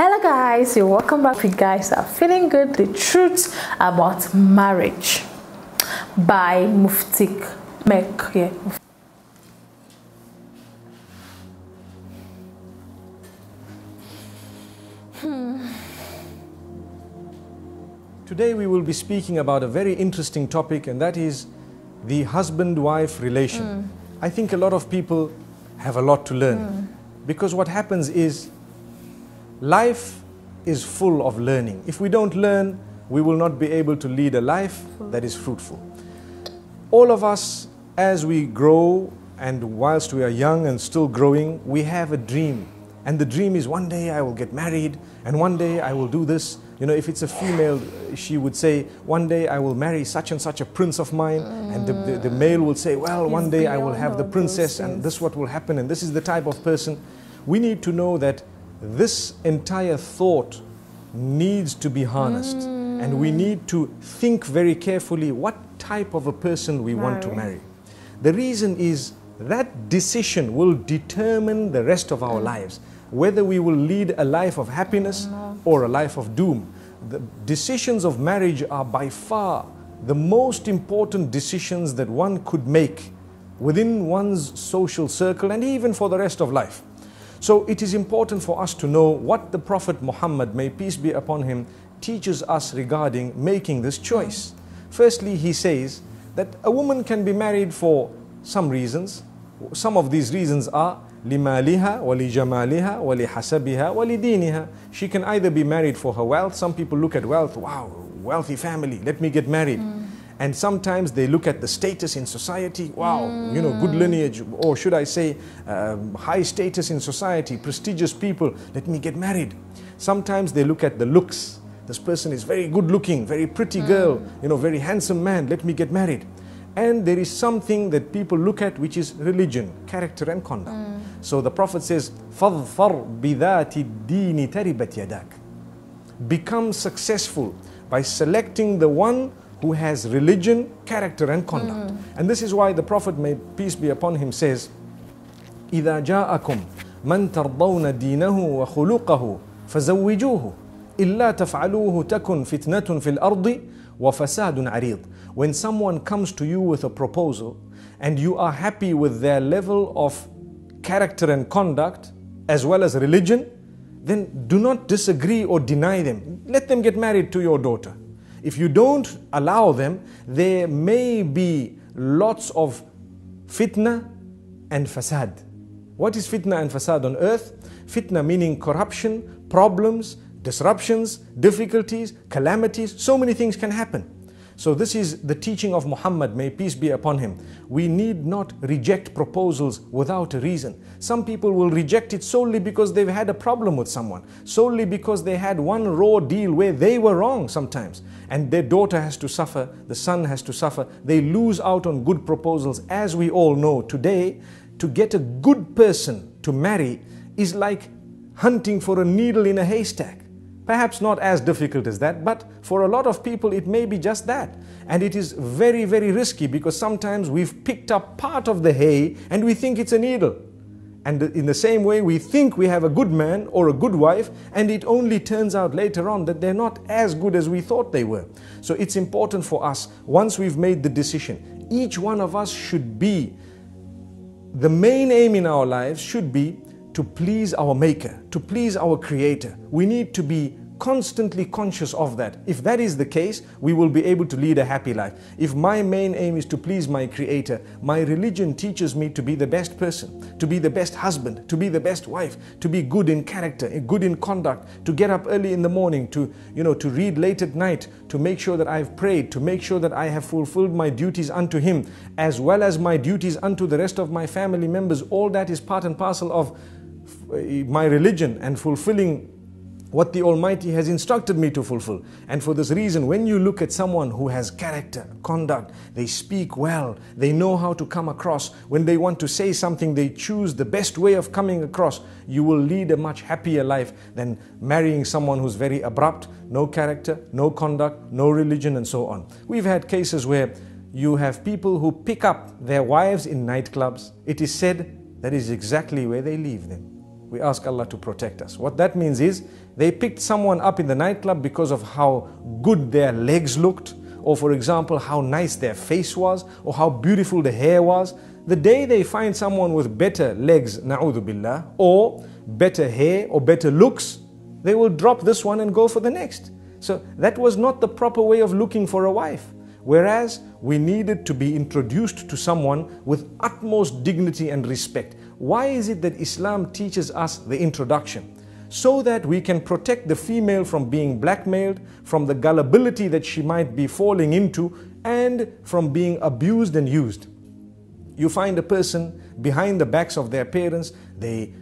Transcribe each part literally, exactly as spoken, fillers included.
Hello guys, you're welcome back. If you guys are feeling good, the truth about marriage by Mufti Menk. Yeah. Hmm. Today we will be speaking about a very interesting topic, and that is the husband-wife relation. Mm. I think a lot of people have a lot to learn, mm. because what happens is life is full of learning. If we don't learn, we will not be able to lead a life that is fruitful. All of us, as we grow and whilst we are young and still growing, we have a dream. And the dream is, one day I will get married and one day I will do this. You know, if it's a female, she would say, one day I will marry such and such a prince of mine. Mm. And the, the, the male will say, well, yes, one day I will have the princess and this is what will happen and this is the type of person. We need to know that this entire thought needs to be harnessed. Mm. And we need to think very carefully what type of a person we marry. want to marry. The reason is that decision will determine the rest of our mm. lives. Whether we will lead a life of happiness no. or a life of doom. The decisions of marriage are by far the most important decisions that one could make within one's social circle and even for the rest of life. So it is important for us to know what the Prophet Muhammad, may peace be upon him, teaches us regarding making this choice. Firstly, he says that a woman can be married for some reasons. Some of these reasons are لِمَالِهَا وَلِجَمَالِهَا وَلِحَسَبِهَا وَلِدِينِهَا. She can either be married for her wealth. Some people look at wealth, wow, wealthy family, let me get married. Mm. And sometimes they look at the status in society, wow, mm. you know, good lineage, or should I say, um, high status in society, prestigious people, let me get married. Sometimes they look at the looks. This person is very good looking, very pretty girl, mm. you know, very handsome man, let me get married. And there is something that people look at, which is religion, character and conduct. Mm. So the Prophet says, فَظْفَرْ بِذَاتِ الدِّينِ تَرِبَتْ يَدَاكَ. Become successful by selecting the one who has religion, character and conduct. Mm. And this is why the Prophet, may peace be upon him, says, إِذَا جَاءَكُمْ مَنْ تَرْضَوْنَ دِينَهُ وَخُلُقَهُ فَزَوِّجُوهُ إِلَّا تَفْعَلُوهُ تَكُنْ فِتْنَةٌ فِي الْأَرْضِ وَفَسَادٌ عَرِيضٌ. When someone comes to you with a proposal and you are happy with their level of character and conduct as well as religion, then do not disagree or deny them. Let them get married to your daughter. If you don't allow them, there may be lots of fitna and fasad. What is fitna and fasad on earth? Fitna meaning corruption, problems, disruptions, difficulties, calamities. So many things can happen. So this is the teaching of Muhammad, may peace be upon him. We need not reject proposals without a reason. Some people will reject it solely because they've had a problem with someone, solely because they had one raw deal where they were wrong sometimes. And their daughter has to suffer, the son has to suffer. They lose out on good proposals. As we all know today, to get a good person to marry is like hunting for a needle in a haystack. Perhaps not as difficult as that, but for a lot of people it may be just that. And it is very, very risky, because sometimes we've picked up part of the hay and we think it's a needle. And in the same way, we think we have a good man or a good wife, and it only turns out later on that they're not as good as we thought they were. So it's important for us, once we've made the decision, each one of us should be, the main aim in our lives should be to please our Maker, to please our Creator. We need to be constantly conscious of that. If that is the case, we will be able to lead a happy life. If my main aim is to please my Creator, my religion teaches me to be the best person, to be the best husband, to be the best wife, to be good in character, good in conduct, to get up early in the morning, to, you know, to read late at night, to make sure that I've prayed, to make sure that I have fulfilled my duties unto Him, as well as my duties unto the rest of my family members. All that is part and parcel of my religion and fulfilling what the Almighty has instructed me to fulfill. And for this reason, when you look at someone who has character, conduct, they speak well, they know how to come across. When they want to say something, they choose the best way of coming across. You will lead a much happier life than marrying someone who's very abrupt, no character, no conduct, no religion, and so on. We've had cases where you have people who pick up their wives in nightclubs. It is said that is exactly where they leave them. We ask Allah to protect us. What that means is they picked someone up in the nightclub because of how good their legs looked, or for example, how nice their face was, or how beautiful the hair was. The day they find someone with better legs, na'udhu billah, or better hair or better looks, they will drop this one and go for the next. So that was not the proper way of looking for a wife. Whereas we needed to be introduced to someone with utmost dignity and respect. Why is it that Islam teaches us the introduction? So that we can protect the female from being blackmailed, from the gullibility that she might be falling into, and from being abused and used. You find a person behind the backs of their parents, they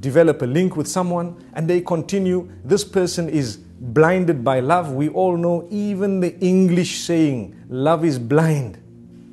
develop a link with someone and they continue. This person is blinded by love. We all know even the English saying, love is blind.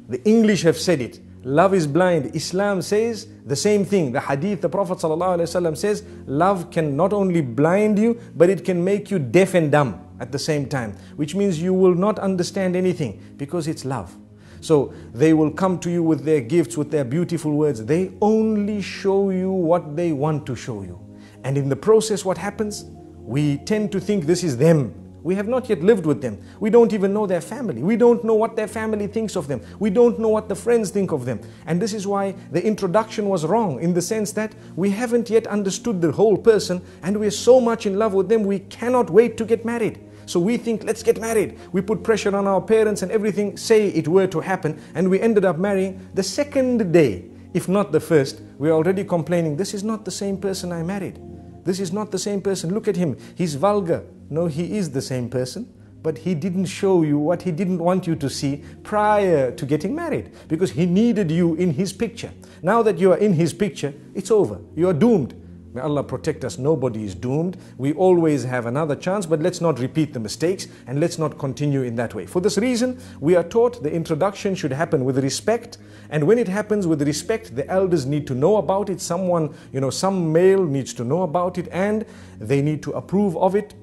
The English have said it. Love is blind. Islam says the same thing. The hadith, the Prophet sallallahu alaihi wasallam says, love can not only blind you, but it can make you deaf and dumb at the same time, which means you will not understand anything because it's love. So they will come to you with their gifts, with their beautiful words. They only show you what they want to show you. And in the process, what happens? We tend to think this is them. We have not yet lived with them. We don't even know their family. We don't know what their family thinks of them. We don't know what the friends think of them. And this is why the introduction was wrong, in the sense that we haven't yet understood the whole person, and we're so much in love with them, we cannot wait to get married. So we think, let's get married. We put pressure on our parents and everything, say it were to happen, and we ended up marrying the second day, if not the first. We're already complaining, this is not the same person I married. This is not the same person. Look at him. He's vulgar. No, he is the same person, but he didn't show you what he didn't want you to see prior to getting married, because he needed you in his picture. Now that you are in his picture, it's over. You are doomed. May Allah protect us. Nobody is doomed. We always have another chance, but let's not repeat the mistakes and let's not continue in that way. For this reason, we are taught the introduction should happen with respect, and when it happens with respect, the elders need to know about it. Someone, you know, some male needs to know about it, and they need to approve of it,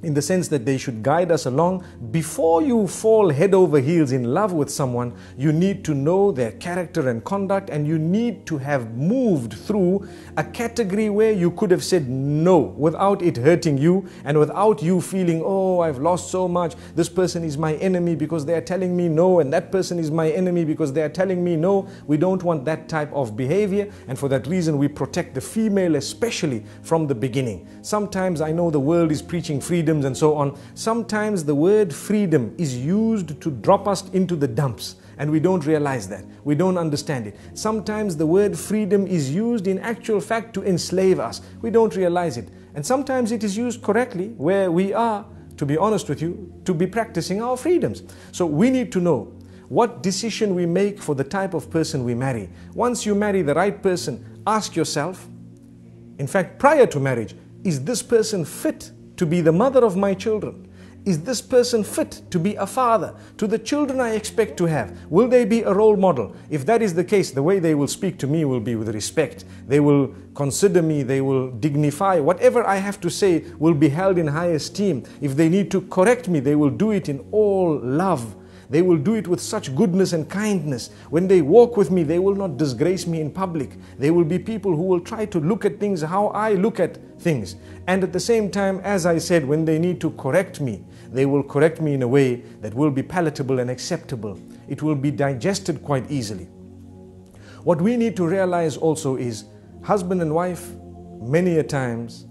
in the sense that they should guide us along. Before you fall head over heels in love with someone, you need to know their character and conduct, and you need to have moved through a category where you could have said no without it hurting you and without you feeling, oh, I've lost so much. This person is my enemy because they are telling me no, and that person is my enemy because they are telling me no. We don't want that type of behavior, and for that reason we protect the female especially from the beginning. Sometimes I know the world is preaching freedom and so on. Sometimes the word freedom is used to drop us into the dumps, and we don't realize that. We don't understand it. Sometimes the word freedom is used in actual fact to enslave us. We don't realize it. And sometimes it is used correctly where we are, to be honest with you, to be practicing our freedoms. So we need to know what decision we make for the type of person we marry. Once you marry the right person, ask yourself, in fact prior to marriage, is this person fit to be the mother of my children? Is this person fit to be a father to the children I expect to have? Will they be a role model? If that is the case, the way they will speak to me will be with respect. They will consider me, they will dignify. Whatever I have to say will be held in high esteem. If they need to correct me, they will do it in all love. They will do it with such goodness and kindness. When they walk with me, they will not disgrace me in public. They will be people who will try to look at things how I look at things. And at the same time, as I said, when they need to correct me, they will correct me in a way that will be palatable and acceptable. It will be digested quite easily. What we need to realize also is, husband and wife, many a times,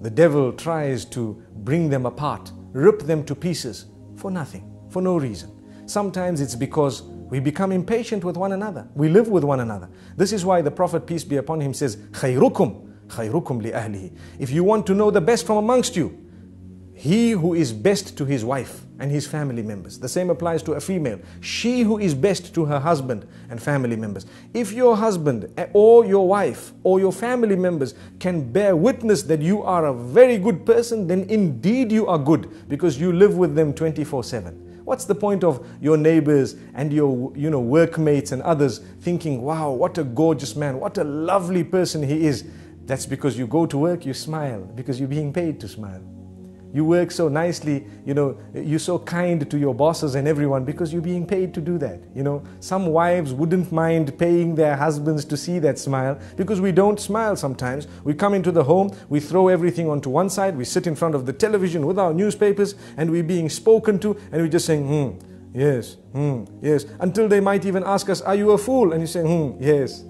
the devil tries to bring them apart, rip them to pieces for nothing, for no reason. Sometimes it's because we become impatient with one another. We live with one another. This is why the Prophet, peace be upon him, says, khayrukum, khayrukum li ahlihi. If you want to know the best from amongst you, he who is best to his wife and his family members. The same applies to a female. She who is best to her husband and family members. If your husband or your wife or your family members can bear witness that you are a very good person, then indeed you are good, because you live with them twenty-four seven. What's the point of your neighbors and your, you know, workmates and others thinking, wow, what a gorgeous man, what a lovely person he is? That's because you go to work, you smile, because you're being paid to smile. You work so nicely, you know, you're so kind to your bosses and everyone because you're being paid to do that. You know, some wives wouldn't mind paying their husbands to see that smile, because we don't smile sometimes. We come into the home, we throw everything onto one side, we sit in front of the television with our newspapers, and we're being spoken to, and we're just saying, hmm, yes, hmm, yes, until they might even ask us, are you a fool? And you say, hmm, yes.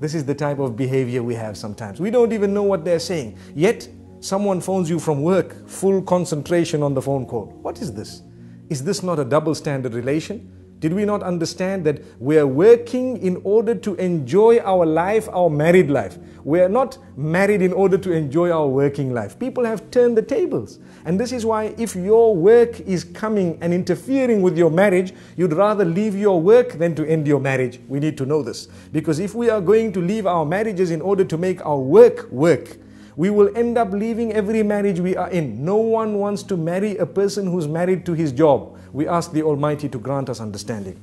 This is the type of behavior we have sometimes. We don't even know what they're saying. Yet, someone phones you from work, full concentration on the phone call. What is this? Is this not a double standard relation? Did we not understand that we are working in order to enjoy our life, our married life? We are not married in order to enjoy our working life. People have turned the tables. And this is why if your work is coming and interfering with your marriage, you'd rather leave your work than to end your marriage. We need to know this. Because if we are going to leave our marriages in order to make our work work, we will end up leaving every marriage we are in. No one wants to marry a person who's married to his job. We ask the Almighty to grant us understanding.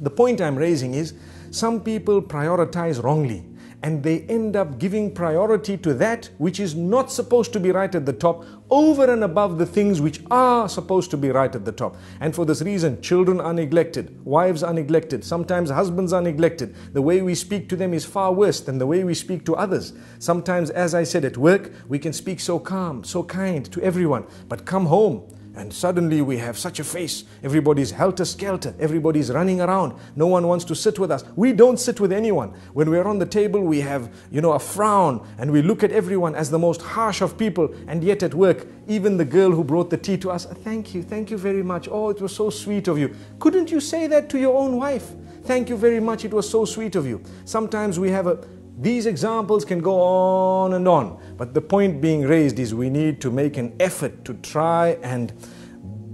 The point I'm raising is, some people prioritize wrongly, and they end up giving priority to that which is not supposed to be right at the top, over and above the things which are supposed to be right at the top. And for this reason, children are neglected, wives are neglected, sometimes husbands are neglected. The way we speak to them is far worse than the way we speak to others. Sometimes, as I said, at work, we can speak so calm, so kind to everyone, but come home, and suddenly we have such a face. Everybody's helter-skelter. Everybody's running around. No one wants to sit with us. We don't sit with anyone. When we're on the table, we have, you know, a frown, and we look at everyone as the most harsh of people. And yet at work, even the girl who brought the tea to us, thank you, thank you very much. Oh, it was so sweet of you. Couldn't you say that to your own wife? Thank you very much. It was so sweet of you. Sometimes we have a... These examples can go on and on, but the point being raised is we need to make an effort to try and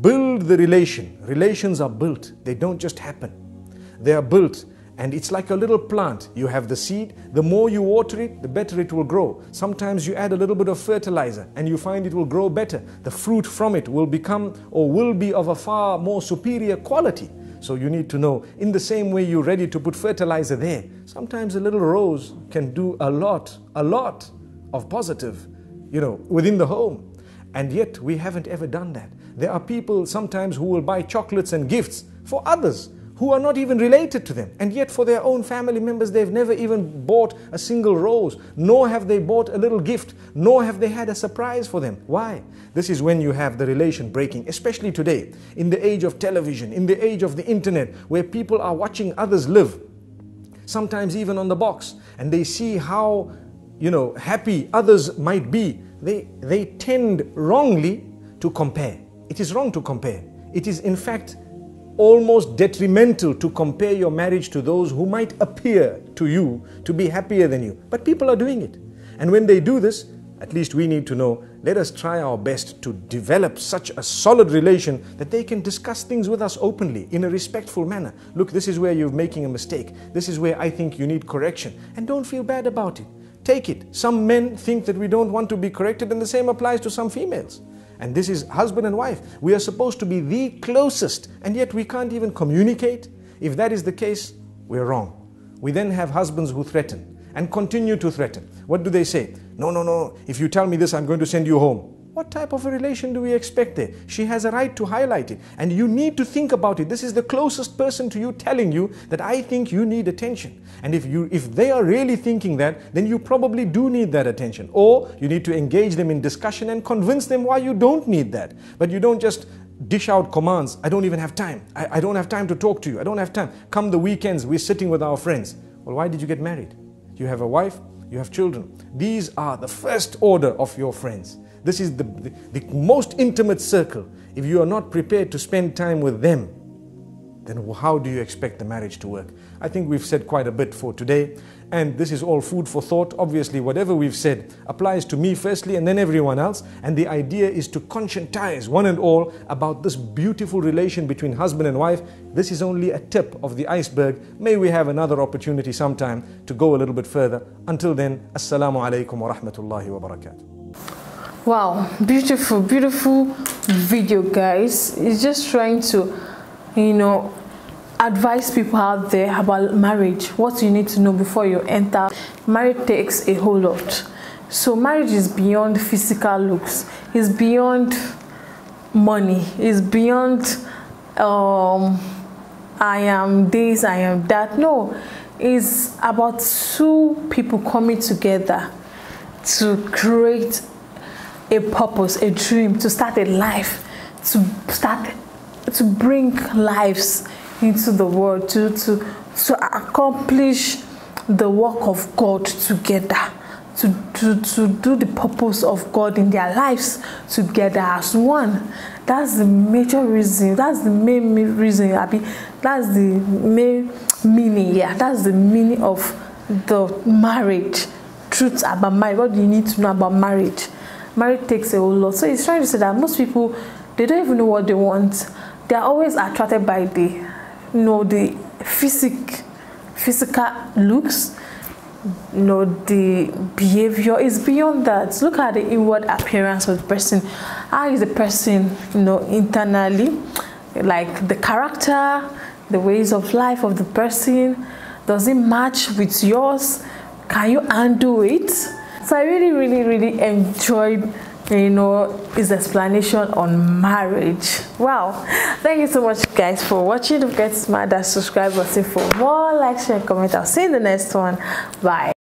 build the relation. Relations are built, they don't just happen. They are built, and it's like a little plant. You have the seed, the more you water it, the better it will grow. Sometimes you add a little bit of fertilizer and you find it will grow better. The fruit from it will become or will be of a far more superior quality. So you need to know, in the same way you're ready to put fertilizer there, sometimes a little rose can do a lot, a lot of positive, you know, within the home. And yet we haven't ever done that. There are people sometimes who will buy chocolates and gifts for others who are not even related to them. And yet for their own family members, they've never even bought a single rose, nor have they bought a little gift, nor have they had a surprise for them. Why? This is when you have the relation breaking, especially today, in the age of television, in the age of the internet, where people are watching others live, sometimes even on the box, and they see how, you know, happy others might be. They, they tend wrongly to compare. It is wrong to compare. It is in fact almost detrimental to compare your marriage to those who might appear to you to be happier than you. But people are doing it. And when they do this, at least we need to know, let us try our best to develop such a solid relation that they can discuss things with us openly, in a respectful manner. Look, this is where you're making a mistake. This is where I think you need correction. And don't feel bad about it. Take it. Some men think that we don't want to be corrected, and the same applies to some females. And this is husband and wife. We are supposed to be the closest, and yet we can't even communicate. If that is the case, we're wrong. We then have husbands who threaten and continue to threaten. What do they say? No, no, no, if you tell me this, I'm going to send you home. What type of a relation do we expect there? She has a right to highlight it, and you need to think about it. This is the closest person to you telling you that I think you need attention. And if you, if they are really thinking that, then you probably do need that attention. Or you need to engage them in discussion and convince them why you don't need that. But you don't just dish out commands. I don't even have time. I, I don't have time to talk to you. I don't have time. Come the weekends, we're sitting with our friends. Well, why did you get married? You have a wife, you have children. These are the first order of your friends. This is the, the, the most intimate circle. If you are not prepared to spend time with them, then how do you expect the marriage to work? I think we've said quite a bit for today, and this is all food for thought. Obviously, whatever we've said applies to me firstly and then everyone else, and the idea is to conscientize one and all about this beautiful relation between husband and wife. This is only a tip of the iceberg. May we have another opportunity sometime to go a little bit further. Until then, Assalamu alaikum wa rahmatullahi wa barakatuh. Wow, beautiful, beautiful video, guys. It's just trying to, you know, advise people out there about marriage, what you need to know before you enter. Marriage takes a whole lot. So marriage is beyond physical looks, it's beyond money, it's beyond um, I am this, I am that. No, it's about two people coming together to create a purpose, a dream, to start a life, to start, to bring lives into the world, to, to, to accomplish the work of God together, to, to, to do the purpose of God in their lives together as one. That's the major reason, that's the main reason, Abi. That's the main meaning, yeah, that's the meaning of the marriage. Truth about marriage, what do you need to know about marriage? Marriage takes a whole lot. So it's trying to say that most people, they don't even know what they want. They are always attracted by the, you know, the physic, physical looks, you know, the behavior. It's beyond that. Look at the inward appearance of the person. How is the person, you know, internally? Like the character, the ways of life of the person. Does it match with yours? Can you undo it? So I really, really, really enjoyed, you know, his explanation on marriage. Wow. Thank you so much, guys, for watching. Don't forget to smash that subscribe button for more likes, share, and comment. I'll see you in the next one. Bye.